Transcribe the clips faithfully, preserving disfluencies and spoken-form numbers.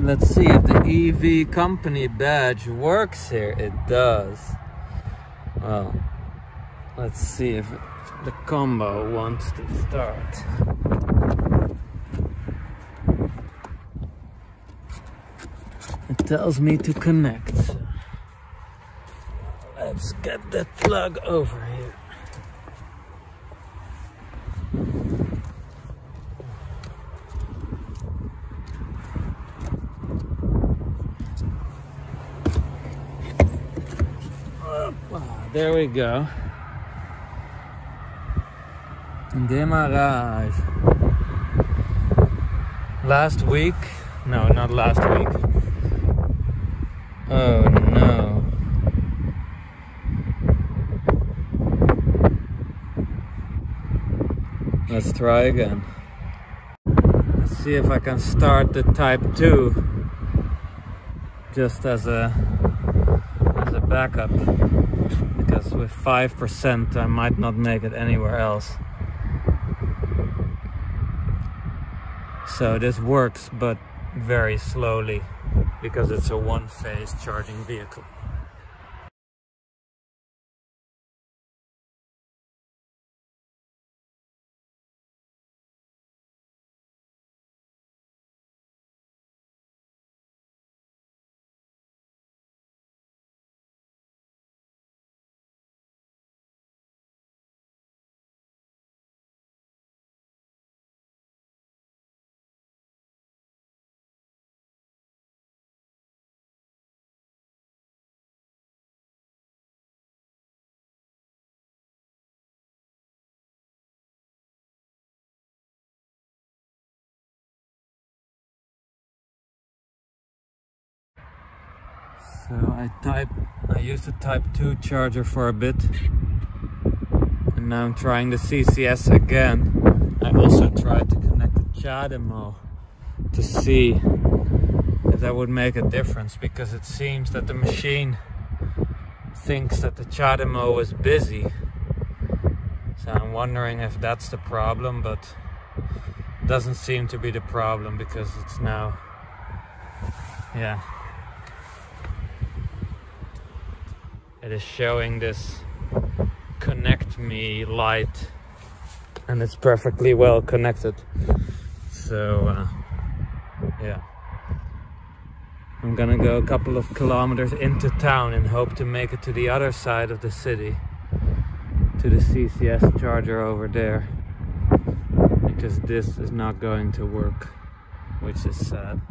Let's see if the E V company badge works here. It does. Well, let's see if the combo wants to start. It tells me to connect. Let's get that plug over here. There we go. Démarrage. Last week, no, not last week. Oh no. Let's try again. Let's see if I can start the Type two just as a as a backup. Because with five percent I might not make it anywhere else. So this works, but very slowly, because it's a one-phase charging vehicle. So I type, I used the Type two charger for a bit, and now I'm trying the C C S again. I also tried to connect the CHAdeMO to see if that would make a difference, because it seems that the machine thinks that the CHAdeMO is busy. So I'm wondering if that's the problem, but it doesn't seem to be the problem, because it's now, yeah. It is showing this connect me light, and it's perfectly well connected. So uh, yeah, I'm gonna go a couple of kilometers into town and hope to make it to the other side of the city, to the C C S charger over there, because this is not going to work, which is sad.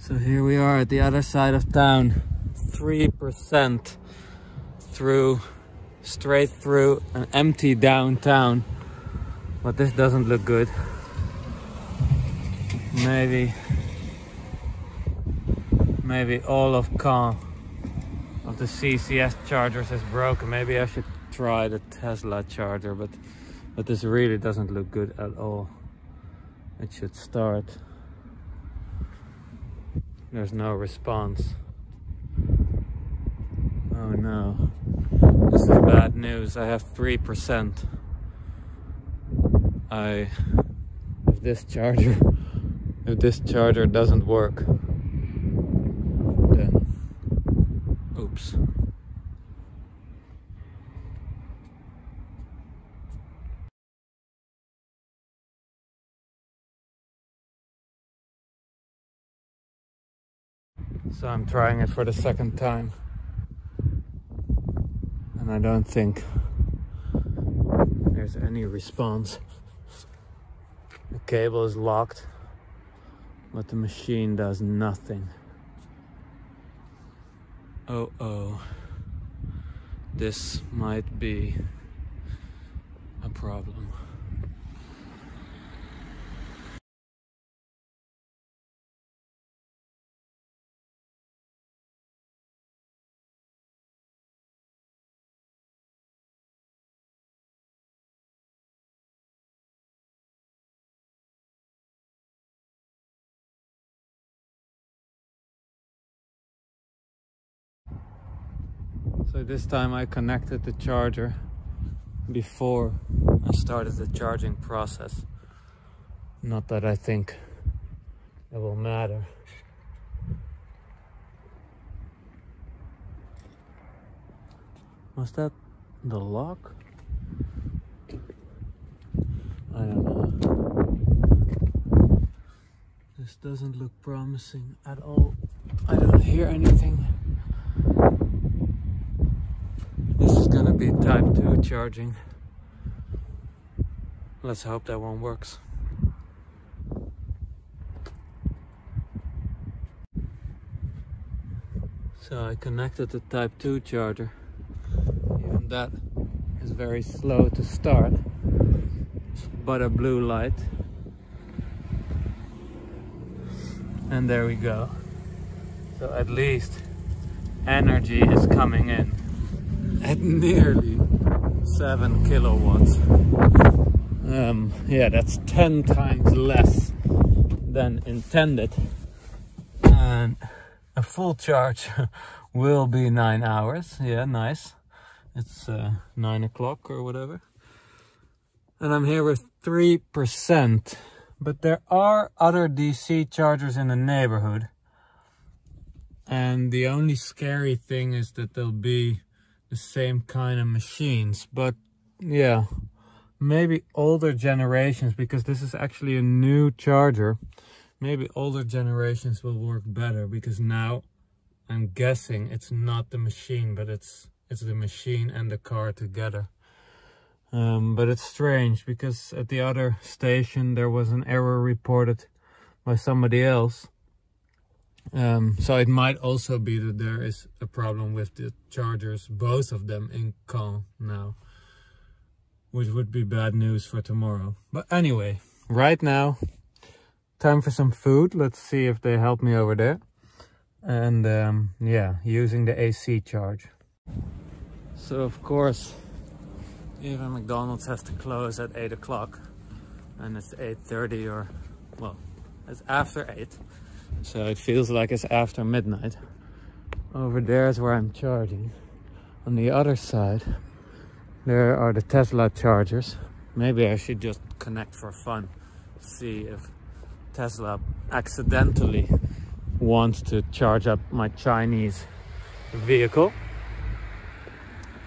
So here we are at the other side of town, three percent through, straight through an empty downtown. But this doesn't look good. Maybe, maybe all of Caen of the C C S chargers is broken. Maybe I should try the Tesla charger, but, but this really doesn't look good at all. It should start. There's no response. Oh no. This is bad news. I have three percent. I... If this charger... If this charger doesn't work, then... Oops. So I'm trying it for the second time, and I don't think there's any response. The cable is locked, but the machine does nothing. Oh oh, this might be a problem. So this time I connected the charger before I started the charging process. Not that I think it will matter. Was that the lock? I don't know. This doesn't look promising at all. I don't hear anything. This is gonna be type two charging. Let's hope that one works. So I connected the type two charger. Even that is very slow to start, but a blue light. And there we go. So at least energy is coming in at nearly seven kilowatts. Um, yeah, that's ten times less than intended. And a full charge will be nine hours. Yeah, nice. It's uh, nine o'clock or whatever. And I'm here with three percent. But there are other D C chargers in the neighborhood. And the only scary thing is that they'll be the same kind of machines. But yeah, maybe older generations, because this is actually a new charger. Maybe older generations will work better, because now I'm guessing it's not the machine, but it's it's the machine and the car together. Um, but it's strange, because at the other station there was an error reported by somebody else. Um, so it might also be that there is a problem with the chargers, both of them in Caen now, which would be bad news for tomorrow. But anyway, right now, time for some food. Let's see if they help me over there. And um, yeah, using the A C charge. So of course, even McDonald's has to close at eight o'clock, and it's eight thirty, or well, it's after eight. So it feels like it's after midnight. Over there is where I'm charging. On the other side, there are the Tesla chargers. Maybe I should just connect for fun, see if Tesla accidentally wants to charge up my Chinese vehicle.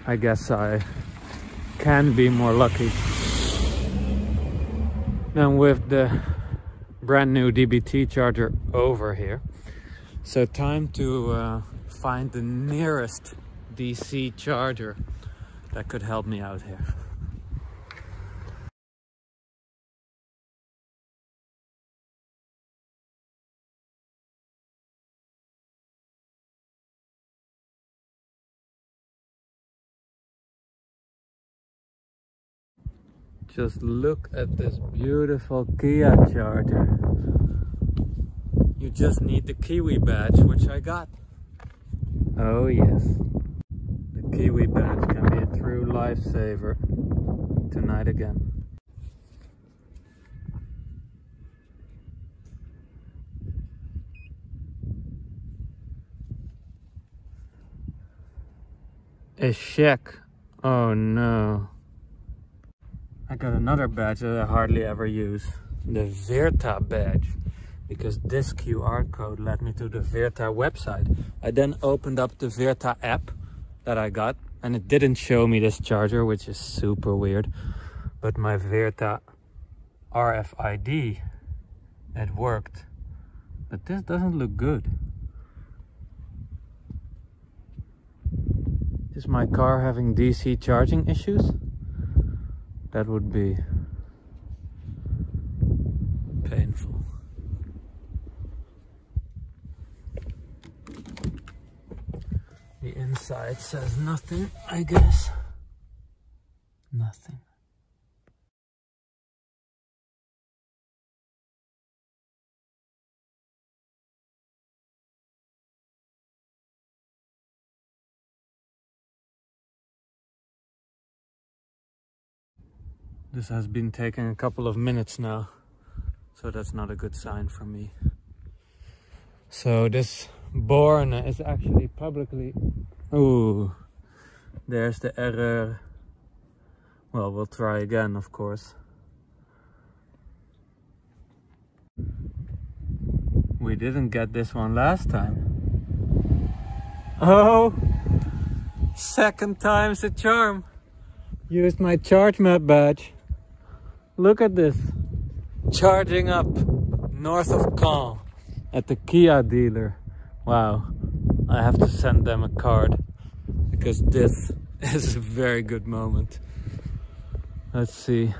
I guess I can be more lucky than with the brand new D B T charger over here. So time to uh, find the nearest D C charger that could help me out here. Just look at this beautiful Kia charger. You just need the Kiwi badge, which I got. Oh yes. The Kiwi badge can be a true lifesaver tonight again. Échec. Oh no. I got another badge that I hardly ever use, the Virta badge, because this Q R code led me to the Virta website. I then opened up the Virta app that I got, and it didn't show me this charger, which is super weird, but my Virta R F I D, it worked. But this doesn't look good. Is my car having D C charging issues? That would be painful. The inside says nothing, I guess. Nothing. This has been taking a couple of minutes now, so that's not a good sign for me. So this Born is actually publicly, ooh, There's the error. Well, we'll try again, of course. We didn't get this one last time. Oh, second time's the charm. Used my ChargeMap badge. Look at this. Charging up north of Caen at the Kia dealer. Wow, I have to send them a card because this is a very good moment. Let's see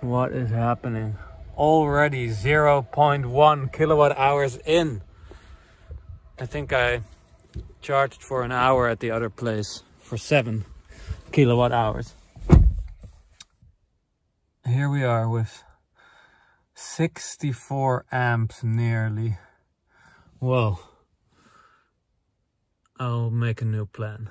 what is happening. Already zero point one kilowatt hours in. I think I charged for an hour at the other place for seven kilowatt hours. Here we are with sixty-four amps nearly. Whoa. I'll make a new plan.